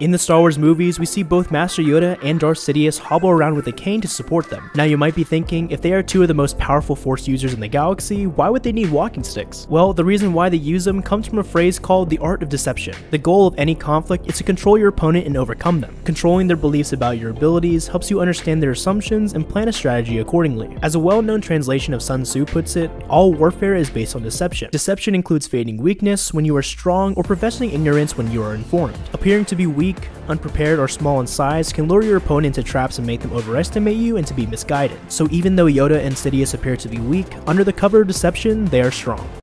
In the Star Wars movies, we see both Master Yoda and Darth Sidious hobble around with a cane to support them. Now you might be thinking, if they are two of the most powerful Force users in the galaxy, why would they need walking sticks? Well, the reason why they use them comes from a phrase called the art of deception. The goal of any conflict is to control your opponent and overcome them. Controlling their beliefs about your abilities helps you understand their assumptions and plan a strategy accordingly. As a well-known translation of Sun Tzu puts it, all warfare is based on deception. Deception includes feigning weakness when you are strong or professing ignorance when you are informed. Appearing to be weak, unprepared, or small in size can lure your opponent into traps and make them overestimate you and to be misguided. So even though Yoda and Sidious appear to be weak, under the cover of deception, they are strong.